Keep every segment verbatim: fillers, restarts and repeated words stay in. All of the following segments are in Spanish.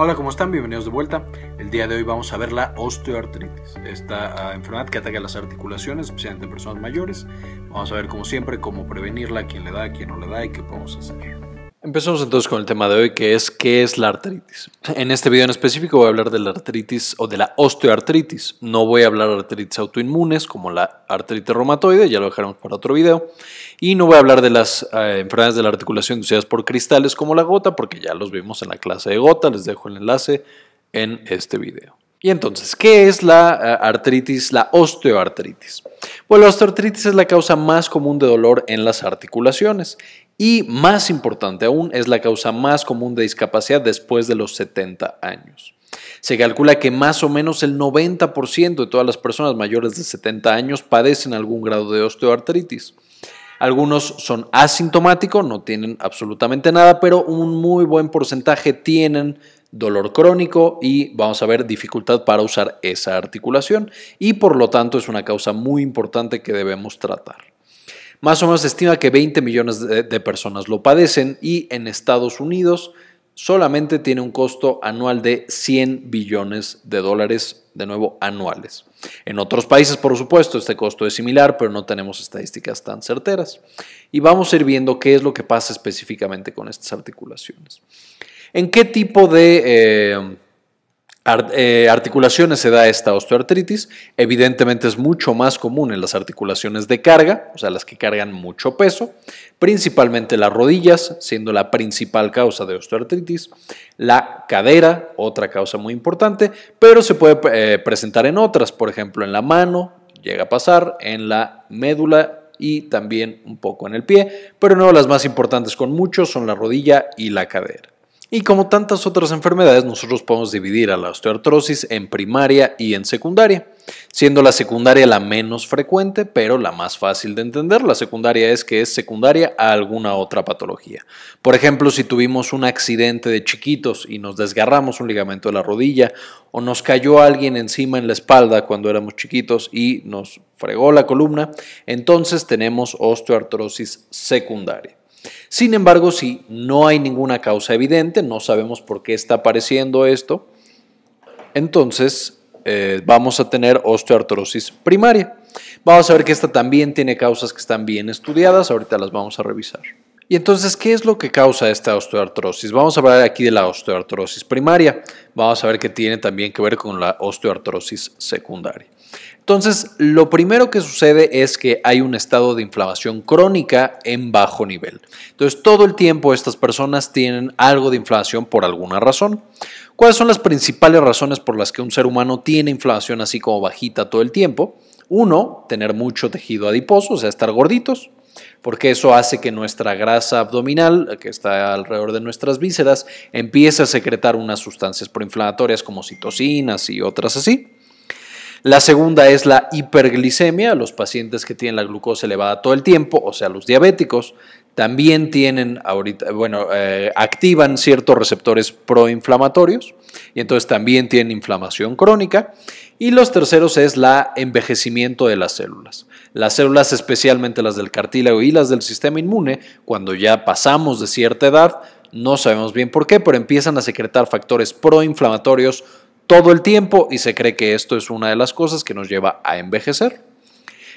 Hola, ¿cómo están? Bienvenidos de vuelta. El día de hoy vamos a ver la osteoartritis, esta enfermedad que ataca las articulaciones, especialmente en personas mayores. Vamos a ver, como siempre, cómo prevenirla, quién le da, quién no le da y qué podemos hacer. Empezamos entonces con el tema de hoy, que es ¿qué es la artritis? En este video en específico voy a hablar de la artritis o de la osteoartritis. No voy a hablar de artritis autoinmunes como la artritis reumatoide, ya lo dejaremos para otro video. Y no voy a hablar de las eh, enfermedades de la articulación inducidas por cristales como la gota, porque ya los vimos en la clase de gota. Les dejo el enlace en este video. Y entonces, ¿qué es la artritis, la osteoartritis? Bueno, la osteoartritis es la causa más común de dolor en las articulaciones y, más importante aún, es la causa más común de discapacidad después de los setenta años. Se calcula que más o menos el noventa por ciento de todas las personas mayores de setenta años padecen algún grado de osteoartritis. Algunos son asintomáticos, no tienen absolutamente nada, pero un muy buen porcentaje tienen dolor crónico y vamos a ver dificultad para usar esa articulación y por lo tanto es una causa muy importante que debemos tratar. Más o menos se estima que veinte millones de personas lo padecen y en Estados Unidos solamente tiene un costo anual de cien billones de dólares, de nuevo, anuales. En otros países, por supuesto, este costo es similar, pero no tenemos estadísticas tan certeras. Y vamos a ir viendo qué es lo que pasa específicamente con estas articulaciones. ¿En qué tipo de eh, art eh, articulaciones se da esta osteoartritis? Evidentemente es mucho más común en las articulaciones de carga, o sea, las que cargan mucho peso, principalmente las rodillas, siendo la principal causa de osteoartritis, la cadera, otra causa muy importante, pero se puede eh, presentar en otras, por ejemplo, en la mano, llega a pasar, en la médula y también un poco en el pie, pero no las más importantes con mucho son la rodilla y la cadera. Y como tantas otras enfermedades, nosotros podemos dividir a la osteoartrosis en primaria y en secundaria, siendo la secundaria la menos frecuente, pero la más fácil de entender. La secundaria es que es secundaria a alguna otra patología. Por ejemplo, si tuvimos un accidente de chiquitos y nos desgarramos un ligamento de la rodilla o nos cayó alguien encima en la espalda cuando éramos chiquitos y nos fregó la columna, entonces tenemos osteoartrosis secundaria. Sin embargo, si no hay ninguna causa evidente, no sabemos por qué está apareciendo esto, entonces eh, vamos a tener osteoartrosis primaria. Vamos a ver que esta también tiene causas que están bien estudiadas, ahorita las vamos a revisar. Y entonces, ¿qué es lo que causa esta osteoartrosis? Vamos a hablar aquí de la osteoartrosis primaria. Vamos a ver que tiene también que ver con la osteoartrosis secundaria. Entonces, lo primero que sucede es que hay un estado de inflamación crónica en bajo nivel. Entonces, todo el tiempo estas personas tienen algo de inflamación por alguna razón. ¿Cuáles son las principales razones por las que un ser humano tiene inflamación así como bajita todo el tiempo? Uno, tener mucho tejido adiposo, o sea, estar gorditos, porque eso hace que nuestra grasa abdominal, que está alrededor de nuestras vísceras, empiece a secretar unas sustancias proinflamatorias como citocinas y otras así. La segunda es la hiperglicemia. Los pacientes que tienen la glucosa elevada todo el tiempo, o sea, los diabéticos, también tienen ahorita, bueno, eh, activan ciertos receptores proinflamatorios y entonces también tienen inflamación crónica. Y los terceros es el envejecimiento de las células. Las células, especialmente las del cartílago y las del sistema inmune, cuando ya pasamos de cierta edad, no sabemos bien por qué, pero empiezan a secretar factores proinflamatorios todo el tiempo y se cree que esto es una de las cosas que nos lleva a envejecer.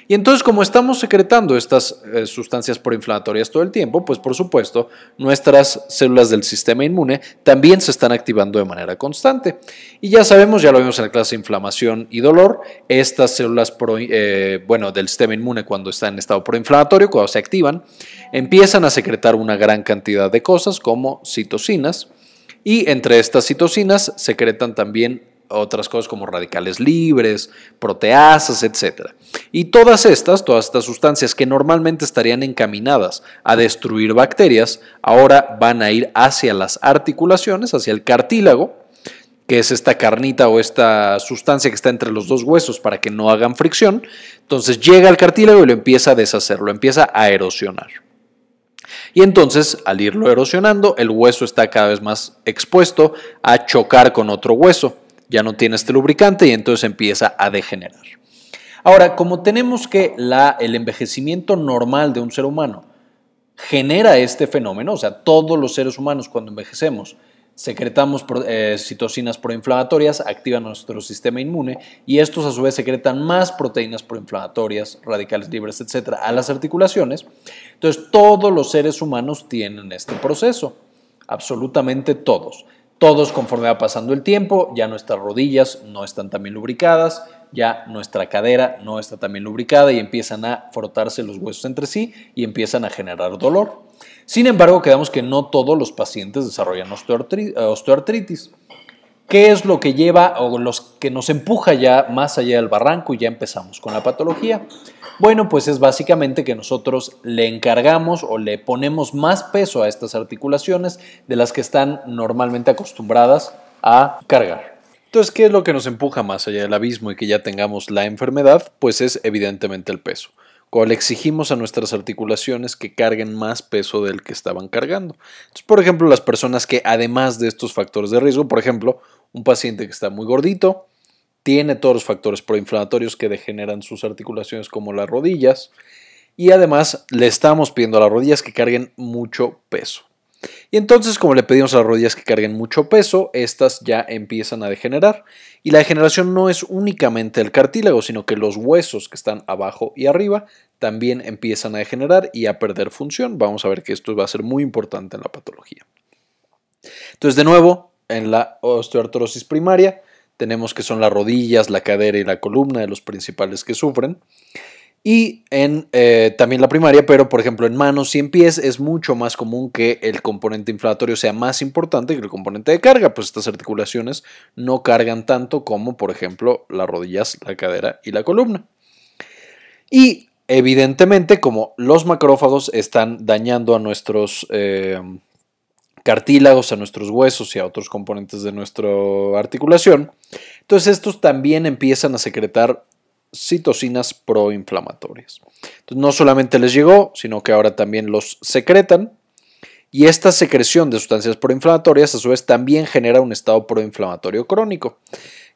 Y entonces, como estamos secretando estas sustancias proinflamatorias todo el tiempo, pues por supuesto nuestras células del sistema inmune también se están activando de manera constante. Y ya sabemos, ya lo vimos en la clase de inflamación y dolor, estas células pro, eh, bueno, del sistema inmune cuando están en estado proinflamatorio, cuando se activan, empiezan a secretar una gran cantidad de cosas como citocinas y entre estas citocinas secretan también otras cosas como radicales libres, proteasas, etcétera. Y todas estas, todas estas sustancias que normalmente estarían encaminadas a destruir bacterias, ahora van a ir hacia las articulaciones, hacia el cartílago, que es esta carnita o esta sustancia que está entre los dos huesos para que no hagan fricción. Entonces llega al cartílago y lo empieza a deshacer, lo empieza a erosionar. Y entonces, al irlo erosionando, el hueso está cada vez más expuesto a chocar con otro hueso. Ya no tiene este lubricante y entonces empieza a degenerar. Ahora, como tenemos que la, el envejecimiento normal de un ser humano genera este fenómeno, o sea, todos los seres humanos cuando envejecemos Secretamos eh, citocinas proinflamatorias, activan nuestro sistema inmune y estos a su vez secretan más proteínas proinflamatorias, radicales libres, etcétera, a las articulaciones. Entonces, todos los seres humanos tienen este proceso, absolutamente todos. Todos, conforme va pasando el tiempo, ya nuestras rodillas no están tan bien lubricadas, ya nuestra cadera no está tan bien lubricada y empiezan a frotarse los huesos entre sí y empiezan a generar dolor. Sin embargo, quedamos que no todos los pacientes desarrollan osteoartritis. ¿Qué es lo que lleva o los que nos empuja ya más allá del barranco y ya empezamos con la patología? Bueno, pues es básicamente que nosotros le encargamos o le ponemos más peso a estas articulaciones de las que están normalmente acostumbradas a cargar. Entonces, ¿qué es lo que nos empuja más allá del abismo y que ya tengamos la enfermedad? Pues es evidentemente el peso. Cuando le exigimos a nuestras articulaciones que carguen más peso del que estaban cargando. Entonces, por ejemplo, las personas que además de estos factores de riesgo, por ejemplo, un paciente que está muy gordito, tiene todos los factores proinflamatorios que degeneran sus articulaciones como las rodillas y además le estamos pidiendo a las rodillas que carguen mucho peso. Y entonces, como le pedimos a las rodillas que carguen mucho peso, estas ya empiezan a degenerar. Y la degeneración no es únicamente el cartílago, sino que los huesos que están abajo y arriba también empiezan a degenerar y a perder función. Vamos a ver que esto va a ser muy importante en la patología. Entonces, de nuevo, en la osteoartrosis primaria tenemos que son las rodillas, la cadera y la columna de los principales que sufren. Y en eh, también la primaria, pero por ejemplo en manos y en pies es mucho más común que el componente inflamatorio sea más importante que el componente de carga, pues estas articulaciones no cargan tanto como por ejemplo las rodillas, la cadera y la columna. Y evidentemente como los macrófagos están dañando a nuestros eh, cartílagos, a nuestros huesos y a otros componentes de nuestra articulación, entonces estos también empiezan a secretar citocinas proinflamatorias. Entonces, no solamente les llegó, sino que ahora también los secretan y esta secreción de sustancias proinflamatorias a su vez también genera un estado proinflamatorio crónico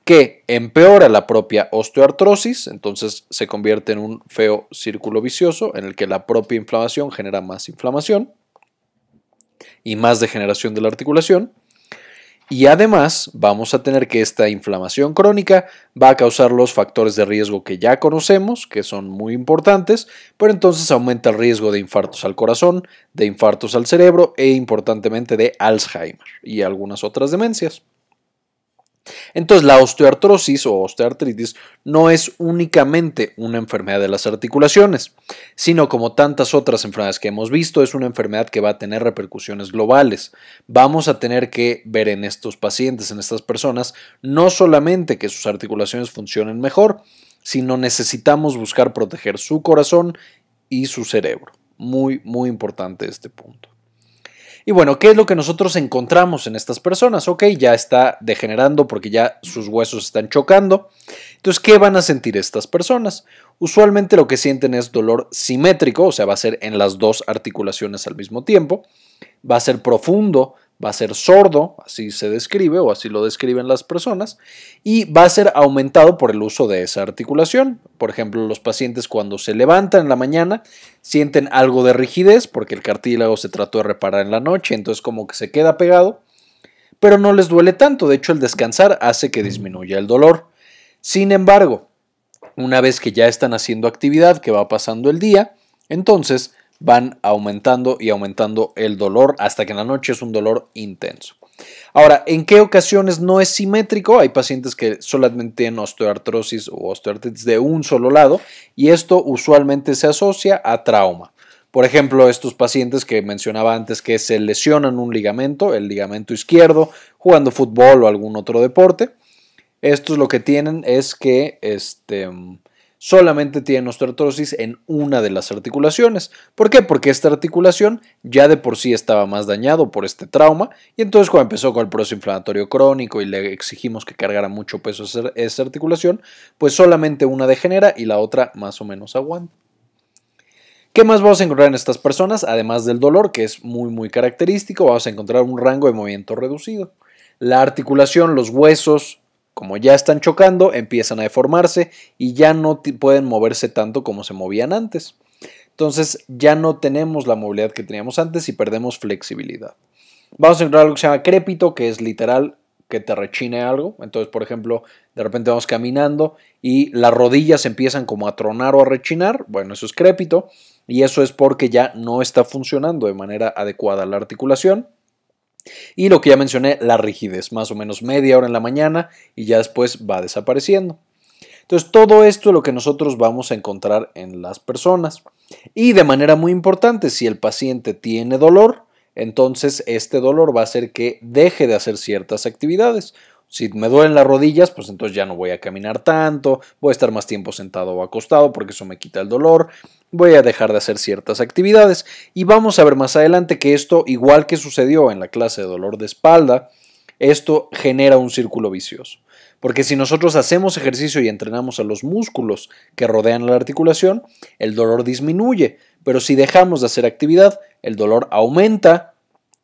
que empeora la propia osteoartrosis, entonces se convierte en un feo círculo vicioso en el que la propia inflamación genera más inflamación y más degeneración de la articulación. Y además vamos a tener que esta inflamación crónica va a causar los factores de riesgo que ya conocemos, que son muy importantes, pero entonces aumenta el riesgo de infartos al corazón, de infartos al cerebro e importantemente de Alzheimer y algunas otras demencias. Entonces, la osteoartrosis o osteoartritis no es únicamente una enfermedad de las articulaciones, sino como tantas otras enfermedades que hemos visto, es una enfermedad que va a tener repercusiones globales. Vamos a tener que ver en estos pacientes, en estas personas, no solamente que sus articulaciones funcionen mejor, sino necesitamos buscar proteger su corazón y su cerebro. Muy, muy importante este punto. Y bueno, ¿qué es lo que nosotros encontramos en estas personas? Ok, ya está degenerando porque ya sus huesos están chocando. Entonces, ¿qué van a sentir estas personas? Usualmente lo que sienten es dolor simétrico, o sea, va a ser en las dos articulaciones al mismo tiempo. Va a ser profundo, va a ser sordo, así se describe o así lo describen las personas, y va a ser aumentado por el uso de esa articulación. Por ejemplo, los pacientes cuando se levantan en la mañana sienten algo de rigidez porque el cartílago se trató de reparar en la noche, entonces como que se queda pegado, pero no les duele tanto. De hecho, el descansar hace que disminuya el dolor. Sin embargo, una vez que ya están haciendo actividad, que va pasando el día, entonces van aumentando y aumentando el dolor hasta que en la noche es un dolor intenso. Ahora, ¿en qué ocasiones no es simétrico? Hay pacientes que solamente tienen osteoartrosis o osteoartritis de un solo lado y esto usualmente se asocia a trauma. Por ejemplo, estos pacientes que mencionaba antes que se lesionan un ligamento, el ligamento izquierdo, jugando fútbol o algún otro deporte. Estos lo que tienen es que este... solamente tienen osteoartrosis en una de las articulaciones. ¿Por qué? Porque esta articulación ya de por sí estaba más dañado por este trauma y entonces cuando empezó con el proceso inflamatorio crónico y le exigimos que cargara mucho peso a esa articulación, pues solamente una degenera y la otra más o menos aguanta. ¿Qué más vamos a encontrar en estas personas? Además del dolor, que es muy muy característico, vamos a encontrar un rango de movimiento reducido. La articulación, los huesos, como ya están chocando, empiezan a deformarse y ya no pueden moverse tanto como se movían antes. Entonces ya no tenemos la movilidad que teníamos antes y perdemos flexibilidad. Vamos a encontrar algo que se llama crépito, que es literal que te rechine algo. Entonces, por ejemplo, de repente vamos caminando y las rodillas empiezan como a tronar o a rechinar. Bueno, eso es crépito y eso es porque ya no está funcionando de manera adecuada la articulación. Y lo que ya mencioné, la rigidez, más o menos media hora en la mañana y ya después va desapareciendo. Entonces, todo esto es lo que nosotros vamos a encontrar en las personas. Y de manera muy importante, si el paciente tiene dolor, entonces este dolor va a hacer que deje de hacer ciertas actividades. Si me duelen las rodillas, pues entonces ya no voy a caminar tanto, voy a estar más tiempo sentado o acostado porque eso me quita el dolor, voy a dejar de hacer ciertas actividades. Y vamos a ver más adelante que esto, igual que sucedió en la clase de dolor de espalda, esto genera un círculo vicioso. Porque si nosotros hacemos ejercicio y entrenamos a los músculos que rodean la articulación, el dolor disminuye, pero si dejamos de hacer actividad, el dolor aumenta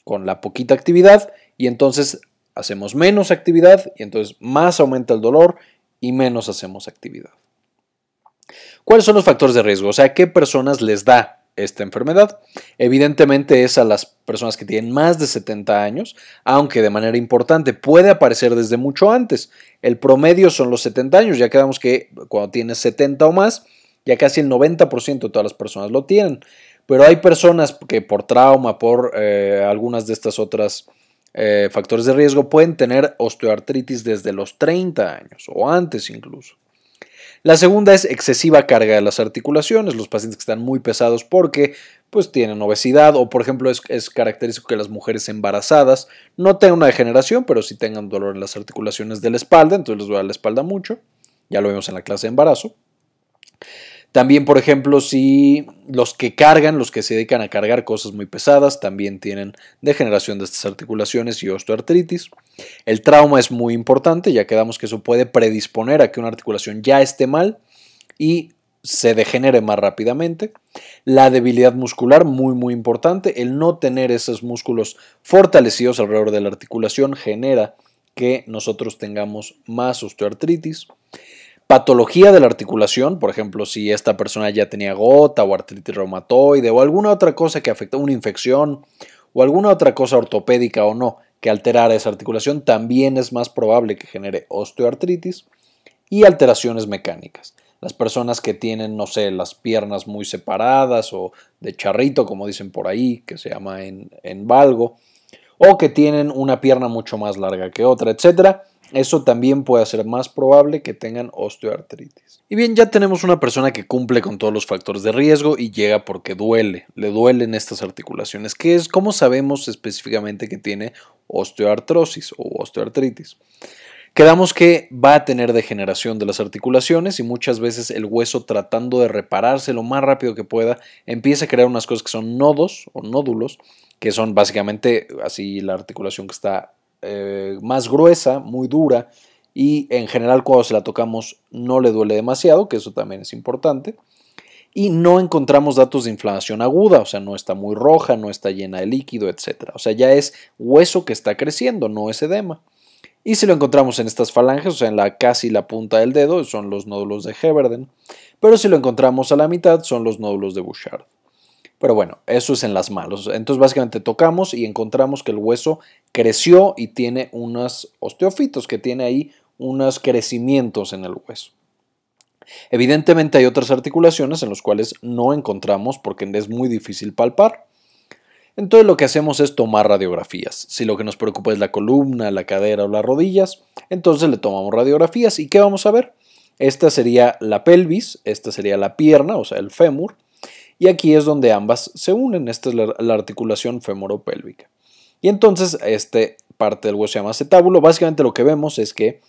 con la poquita actividad y entonces hacemos menos actividad y entonces más aumenta el dolor y menos hacemos actividad. ¿Cuáles son los factores de riesgo? O sea, ¿a qué personas les da esta enfermedad? Evidentemente es a las personas que tienen más de setenta años, aunque de manera importante puede aparecer desde mucho antes. El promedio son los setenta años, ya quedamos que cuando tienes setenta o más, ya casi el noventa por ciento de todas las personas lo tienen. Pero hay personas que por trauma, por eh, algunas de estas otras eh, factores de riesgo, pueden tener osteoartritis desde los treinta años o antes incluso. La segunda es excesiva carga de las articulaciones, los pacientes que están muy pesados porque pues, tienen obesidad o, por ejemplo, es, es característico que las mujeres embarazadas no tengan una degeneración, pero sí tengan dolor en las articulaciones de la espalda, entonces les duele la espalda mucho, ya lo vimos en la clase de embarazo. También, por ejemplo, si los que cargan, los que se dedican a cargar cosas muy pesadas, también tienen degeneración de estas articulaciones y osteoartritis. El trauma es muy importante, ya quedamos que eso puede predisponer a que una articulación ya esté mal y se degenere más rápidamente. La debilidad muscular, muy muy importante, el no tener esos músculos fortalecidos alrededor de la articulación genera que nosotros tengamos más osteoartritis. Patología de la articulación, por ejemplo, si esta persona ya tenía gota o artritis reumatoide o alguna otra cosa que afecta, una infección o alguna otra cosa ortopédica o no que alterara esa articulación, también es más probable que genere osteoartritis. Y alteraciones mecánicas. Las personas que tienen, no sé, las piernas muy separadas o de charrito, como dicen por ahí, que se llama en, en valgo, o que tienen una pierna mucho más larga que otra, etcétera. Eso también puede hacer más probable que tengan osteoartritis. Y bien, ya tenemos una persona que cumple con todos los factores de riesgo y llega porque duele, le duelen estas articulaciones. ¿Qué es? ¿Cómo sabemos específicamente que tiene osteoartrosis o osteoartritis? Quedamos que va a tener degeneración de las articulaciones y muchas veces el hueso, tratando de repararse lo más rápido que pueda, empieza a crear unas cosas que son nodos o nódulos, que son básicamente así la articulación que está Eh, más gruesa, muy dura, y en general cuando se la tocamos no le duele demasiado, que eso también es importante, y no encontramos datos de inflamación aguda, o sea, no está muy roja, no está llena de líquido, etcétera. O sea, ya es hueso que está creciendo, no es edema. Y si lo encontramos en estas falanges, o sea, en la casi la punta del dedo, son los nódulos de Heberden, pero si lo encontramos a la mitad, son los nódulos de Bouchard. Pero bueno, eso es en las manos. Entonces básicamente tocamos y encontramos que el hueso creció y tiene unos osteofitos, que tiene ahí unos crecimientos en el hueso. Evidentemente hay otras articulaciones en las cuales no encontramos porque es muy difícil palpar. Entonces lo que hacemos es tomar radiografías. Si lo que nos preocupa es la columna, la cadera o las rodillas, entonces le tomamos radiografías. ¿Y qué vamos a ver? Esta sería la pelvis, esta sería la pierna, o sea, el fémur. Y aquí es donde ambas se unen. Esta es la articulación femoropélvica. Y entonces esta parte del hueso se llama acetábulo. Básicamente lo que vemos es que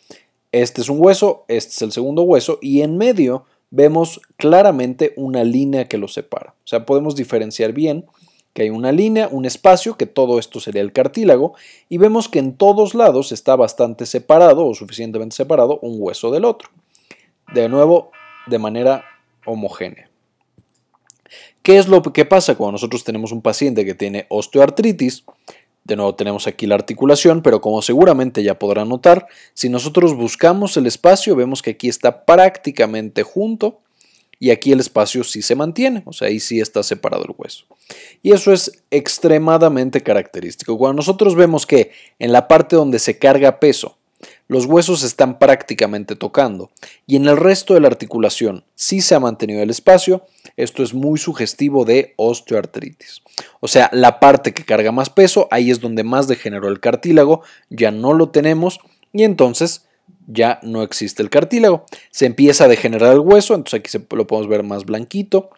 este es un hueso, este es el segundo hueso y en medio vemos claramente una línea que los separa. O sea, podemos diferenciar bien que hay una línea, un espacio, que todo esto sería el cartílago, y vemos que en todos lados está bastante separado o suficientemente separado un hueso del otro. De nuevo, de manera homogénea. ¿Qué es lo que pasa cuando nosotros tenemos un paciente que tiene osteoartritis? De nuevo tenemos aquí la articulación, pero como seguramente ya podrán notar, si nosotros buscamos el espacio, vemos que aquí está prácticamente junto y aquí el espacio sí se mantiene, o sea, ahí sí está separado el hueso. Y eso es extremadamente característico. Cuando nosotros vemos que en la parte donde se carga peso, los huesos están prácticamente tocando y en el resto de la articulación sí se ha mantenido el espacio, esto es muy sugestivo de osteoartritis. O sea, la parte que carga más peso, ahí es donde más degeneró el cartílago, ya no lo tenemos y entonces ya no existe el cartílago. Se empieza a degenerar el hueso, entonces aquí lo podemos ver más blanquito,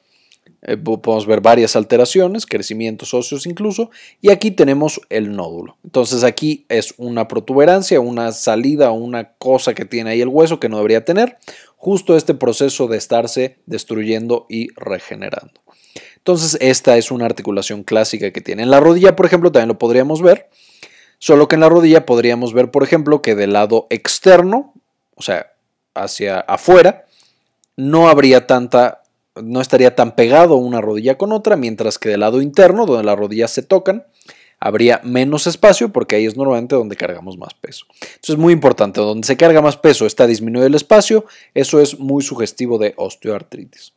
eh, podemos ver varias alteraciones, crecimientos óseos incluso, y aquí tenemos el nódulo. Entonces aquí es una protuberancia, una salida, una cosa que tiene ahí el hueso que no debería tener, justo este proceso de estarse destruyendo y regenerando. Entonces esta es una articulación clásica que tiene. En la rodilla, por ejemplo, también lo podríamos ver. Solo que en la rodilla podríamos ver, por ejemplo, que del lado externo, o sea, hacia afuera, no habría tanta, no estaría tan pegado una rodilla con otra, mientras que del lado interno, donde las rodillas se tocan, habría menos espacio porque ahí es normalmente donde cargamos más peso. Entonces es muy importante, donde se carga más peso está disminuido el espacio, eso es muy sugestivo de osteoartritis.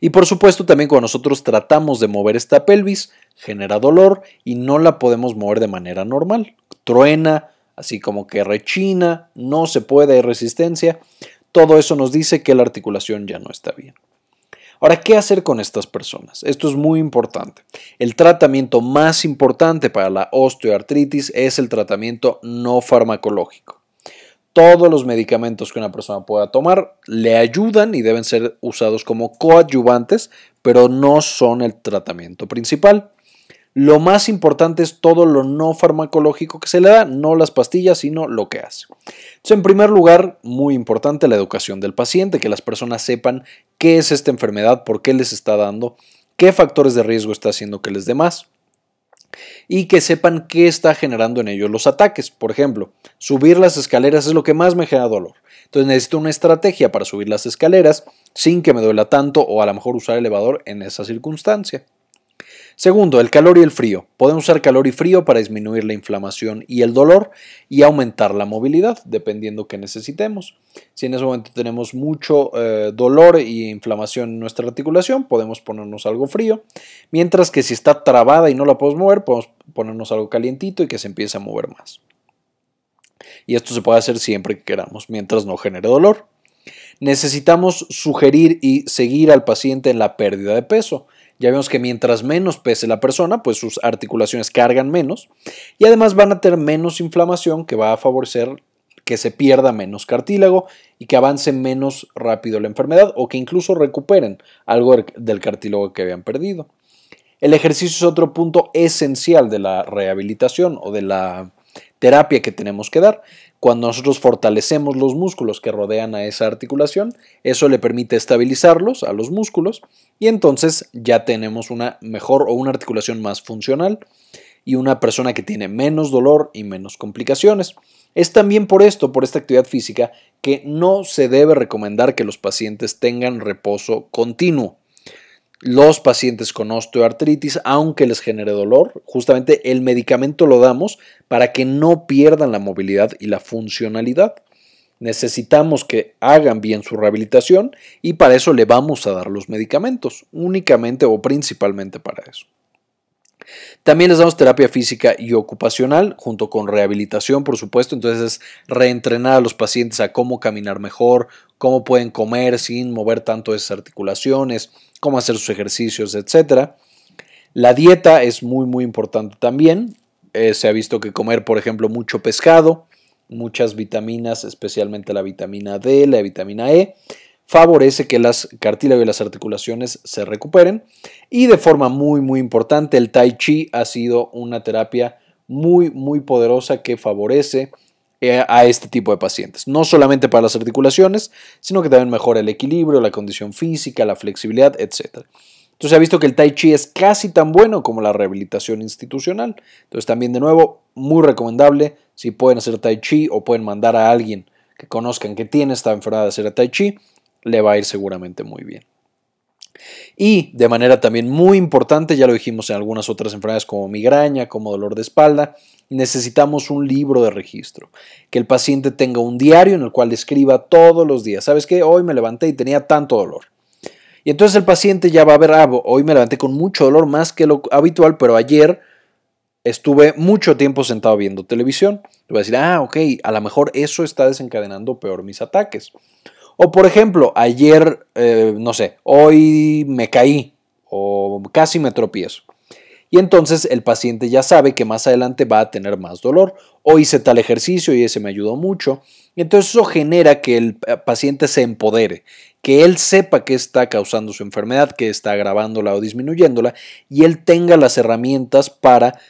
Y por supuesto también cuando nosotros tratamos de mover esta pelvis, genera dolor y no la podemos mover de manera normal. Truena, así como que rechina, no se puede, hay resistencia. Todo eso nos dice que la articulación ya no está bien. Ahora, ¿qué hacer con estas personas? Esto es muy importante. El tratamiento más importante para la osteoartritis es el tratamiento no farmacológico. Todos los medicamentos que una persona pueda tomar le ayudan y deben ser usados como coadyuvantes, pero no son el tratamiento principal. Lo más importante es todo lo no farmacológico que se le da, no las pastillas, sino lo que hace. Entonces, en primer lugar, muy importante la educación del paciente, que las personas sepan qué es esta enfermedad, por qué les está dando, qué factores de riesgo está haciendo que les dé más. Y que sepan qué está generando en ellos los ataques. Por ejemplo, subir las escaleras es lo que más me genera dolor. Entonces necesito una estrategia para subir las escaleras sin que me duela tanto o a lo mejor usar elevador en esa circunstancia. Segundo, el calor y el frío. Podemos usar calor y frío para disminuir la inflamación y el dolor y aumentar la movilidad, dependiendo que necesitemos. Si en ese momento tenemos mucho eh, dolor e inflamación en nuestra articulación, podemos ponernos algo frío. Mientras que si está trabada y no la podemos mover, podemos ponernos algo calientito y que se empiece a mover más. Y esto se puede hacer siempre que queramos, mientras no genere dolor. Necesitamos sugerir y seguir al paciente en la pérdida de peso. Ya vemos que mientras menos pese la persona, pues sus articulaciones cargan menos y además van a tener menos inflamación, que va a favorecer que se pierda menos cartílago y que avance menos rápido la enfermedad o que incluso recuperen algo del cartílago que habían perdido. El ejercicio es otro punto esencial de la rehabilitación o de la terapia que tenemos que dar. Cuando nosotros fortalecemos los músculos que rodean a esa articulación, eso le permite estabilizarlos a los músculos y entonces ya tenemos una mejor o una articulación más funcional y una persona que tiene menos dolor y menos complicaciones. Es también por esto, por esta actividad física, que no se debe recomendar que los pacientes tengan reposo continuo. Los pacientes con osteoartritis, aunque les genere dolor, justamente el medicamento lo damos para que no pierdan la movilidad y la funcionalidad. Necesitamos que hagan bien su rehabilitación y para eso le vamos a dar los medicamentos, únicamente o principalmente para eso. También les damos terapia física y ocupacional junto con rehabilitación, por supuesto. Entonces, reentrenar a los pacientes a cómo caminar mejor, cómo pueden comer sin mover tanto esas articulaciones, cómo hacer sus ejercicios, etcétera. La dieta es muy, muy importante también. Eh, se ha visto que comer, por ejemplo, mucho pescado, muchas vitaminas, especialmente la vitamina D, la vitamina E, favorece que las cartílagos y las articulaciones se recuperen. Y de forma muy, muy importante, el Tai Chi ha sido una terapia muy, muy poderosa que favorece a este tipo de pacientes, no solamente para las articulaciones, sino que también mejora el equilibrio, la condición física, la flexibilidad, etcétera. Entonces se ha visto que el Tai Chi es casi tan bueno como la rehabilitación institucional. Entonces también, de nuevo, muy recomendable si pueden hacer Tai Chi o pueden mandar a alguien que conozcan que tiene esta enfermedad de hacer Tai Chi, le va a ir seguramente muy bien. Y de manera también muy importante, ya lo dijimos en algunas otras enfermedades como migraña, como dolor de espalda, necesitamos un libro de registro, que el paciente tenga un diario en el cual escriba todos los días. ¿Sabes qué? Hoy me levanté y tenía tanto dolor. Y entonces el paciente ya va a ver, ah, hoy me levanté con mucho dolor, más que lo habitual, pero ayer estuve mucho tiempo sentado viendo televisión. Le voy a decir, ah, ok, a lo mejor eso está desencadenando peor mis ataques. O por ejemplo, ayer, eh, no sé, hoy me caí o casi me tropiezo. Y entonces el paciente ya sabe que más adelante va a tener más dolor. O hice tal ejercicio y ese me ayudó mucho. Y entonces eso genera que el paciente se empodere, que él sepa qué está causando su enfermedad, qué está agravándola o disminuyéndola, y él tenga las herramientas para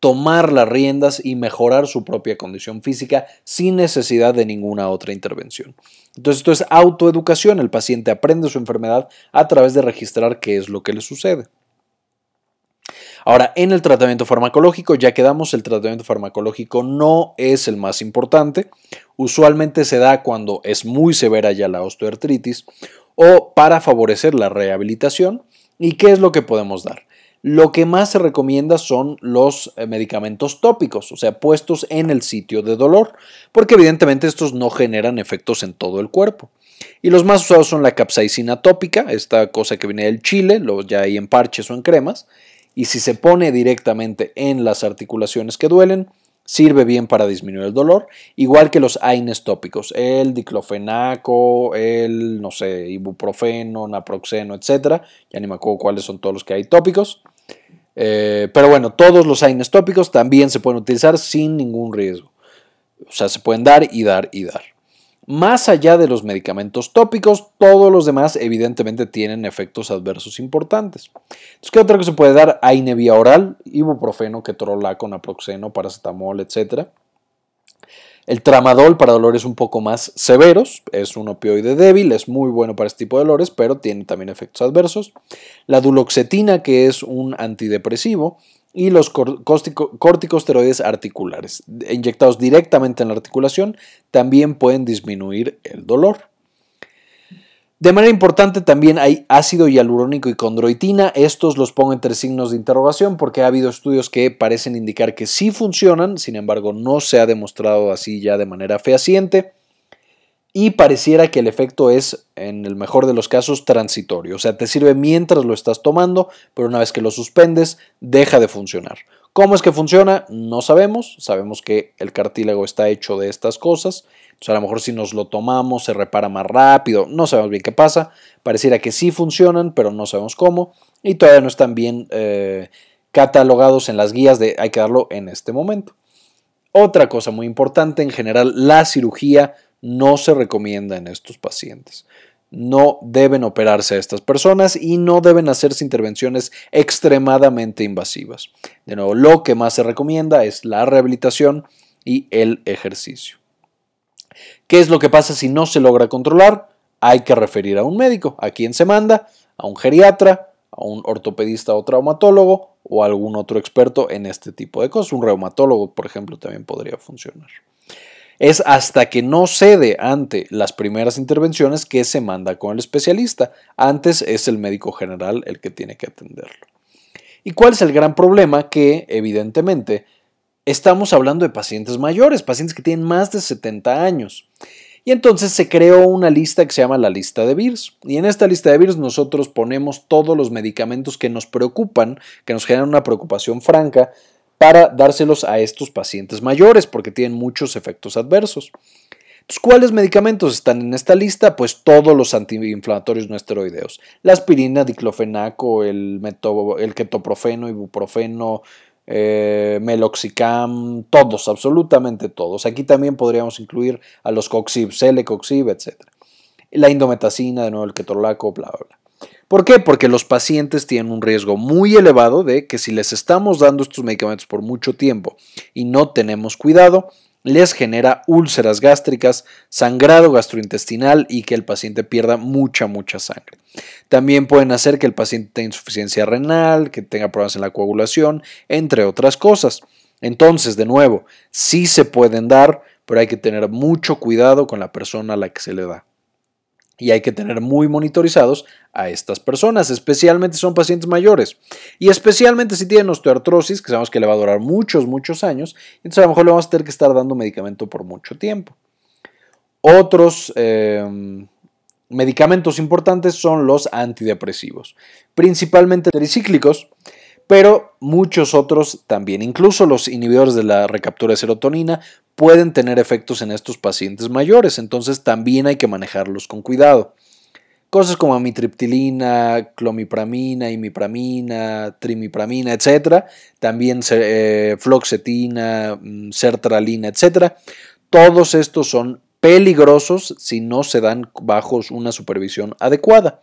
tomar las riendas y mejorar su propia condición física sin necesidad de ninguna otra intervención. Entonces esto es autoeducación, el paciente aprende su enfermedad a través de registrar qué es lo que le sucede. Ahora, en el tratamiento farmacológico, ya quedamos, el tratamiento farmacológico no es el más importante. Usualmente se da cuando es muy severa ya la osteoartritis o para favorecer la rehabilitación. ¿Y qué es lo que podemos dar? Lo que más se recomienda son los medicamentos tópicos, o sea, puestos en el sitio de dolor, porque evidentemente estos no generan efectos en todo el cuerpo. Y los más usados son la capsaicina tópica, esta cosa que viene del chile, lo ya hay en parches o en cremas, y si se pone directamente en las articulaciones que duelen, sirve bien para disminuir el dolor, igual que los AINES tópicos, el diclofenaco, el, no sé, ibuprofeno, naproxeno, etcétera. Ya ni me acuerdo cuáles son todos los que hay tópicos. Eh, pero bueno, todos los AINES tópicos también se pueden utilizar sin ningún riesgo. O sea, se pueden dar y dar y dar. Más allá de los medicamentos tópicos, todos los demás evidentemente tienen efectos adversos importantes. Entonces, ¿qué otra cosa se puede dar? AINE vía oral, ibuprofeno, ketorolaco, naproxeno, paracetamol, etcétera. El tramadol para dolores un poco más severos, es un opioide débil, es muy bueno para este tipo de dolores, pero tiene también efectos adversos. La duloxetina, que es un antidepresivo, y los corticosteroides articulares, inyectados directamente en la articulación, también pueden disminuir el dolor. De manera importante también hay ácido hialurónico y condroitina. Estos los pongo entre signos de interrogación porque ha habido estudios que parecen indicar que sí funcionan, sin embargo no se ha demostrado así ya de manera fehaciente y pareciera que el efecto es, en el mejor de los casos, transitorio. O sea, te sirve mientras lo estás tomando, pero una vez que lo suspendes, deja de funcionar. ¿Cómo es que funciona? No sabemos. Sabemos que el cartílago está hecho de estas cosas. Entonces, a lo mejor si nos lo tomamos se repara más rápido. No sabemos bien qué pasa. Pareciera que sí funcionan, pero no sabemos cómo. Y todavía no están bien eh, catalogados en las guías de hay que darlo en este momento. Otra cosa muy importante, en general, la cirugía no se recomienda en estos pacientes. No deben operarse a estas personas y no deben hacerse intervenciones extremadamente invasivas. De nuevo, lo que más se recomienda es la rehabilitación y el ejercicio. ¿Qué es lo que pasa si no se logra controlar? Hay que referir a un médico. ¿A quién se manda? A un geriatra, a un ortopedista o traumatólogo o a algún otro experto en este tipo de cosas. Un reumatólogo, por ejemplo, también podría funcionar. Es hasta que no cede ante las primeras intervenciones que se manda con el especialista. Antes es el médico general el que tiene que atenderlo. ¿Y cuál es el gran problema? Que evidentemente estamos hablando de pacientes mayores, pacientes que tienen más de setenta años. Y entonces se creó una lista que se llama la lista de B I R S. Y en esta lista de B I R S nosotros ponemos todos los medicamentos que nos preocupan, que nos generan una preocupación franca, para dárselos a estos pacientes mayores porque tienen muchos efectos adversos. Entonces, ¿cuáles medicamentos están en esta lista? Pues todos los antiinflamatorios no esteroideos. La aspirina, diclofenaco, el, meto, el ketoprofeno, ibuprofeno, eh, meloxicam, todos, absolutamente todos. Aquí también podríamos incluir a los coxib, celecoxib, etcétera. La indometacina, de nuevo el ketorolaco, bla, bla, bla. ¿Por qué? Porque los pacientes tienen un riesgo muy elevado de que si les estamos dando estos medicamentos por mucho tiempo y no tenemos cuidado, les genera úlceras gástricas, sangrado gastrointestinal y que el paciente pierda mucha, mucha sangre. También pueden hacer que el paciente tenga insuficiencia renal, que tenga problemas en la coagulación, entre otras cosas. Entonces, de nuevo, sí se pueden dar, pero hay que tener mucho cuidado con la persona a la que se le da. Y hay que tener muy monitorizados a estas personas, especialmente si son pacientes mayores y especialmente si tienen osteoartrosis, que sabemos que le va a durar muchos, muchos años, entonces a lo mejor le vamos a tener que estar dando medicamento por mucho tiempo. Otros eh, medicamentos importantes son los antidepresivos, principalmente tricíclicos, pero muchos otros también, incluso los inhibidores de la recaptura de serotonina pueden tener efectos en estos pacientes mayores, entonces también hay que manejarlos con cuidado. Cosas como amitriptilina, clomipramina, imipramina, trimipramina, etcétera, también eh, floxetina, sertralina, etcétera. Todos estos son peligrosos si no se dan bajo una supervisión adecuada.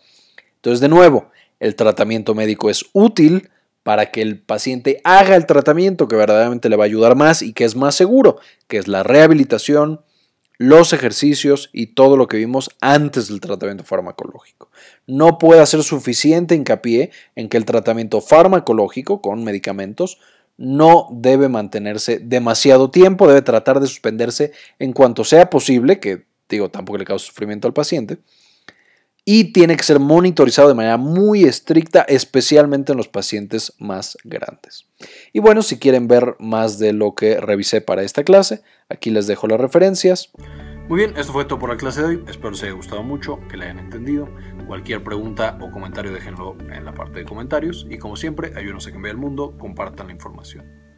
Entonces, de nuevo, el tratamiento médico es útil para que el paciente haga el tratamiento que verdaderamente le va a ayudar más y que es más seguro, que es la rehabilitación, los ejercicios y todo lo que vimos antes del tratamiento farmacológico. No puede hacer suficiente hincapié en que el tratamiento farmacológico con medicamentos no debe mantenerse demasiado tiempo, debe tratar de suspenderse en cuanto sea posible, que digo, tampoco le causa sufrimiento al paciente, y tiene que ser monitorizado de manera muy estricta, especialmente en los pacientes más grandes. Y bueno, si quieren ver más de lo que revisé para esta clase, aquí les dejo las referencias. Muy bien, esto fue todo por la clase de hoy. Espero les haya gustado mucho, que la hayan entendido. Cualquier pregunta o comentario déjenlo en la parte de comentarios. Y como siempre, ayúdenos a cambiar el mundo, compartan la información.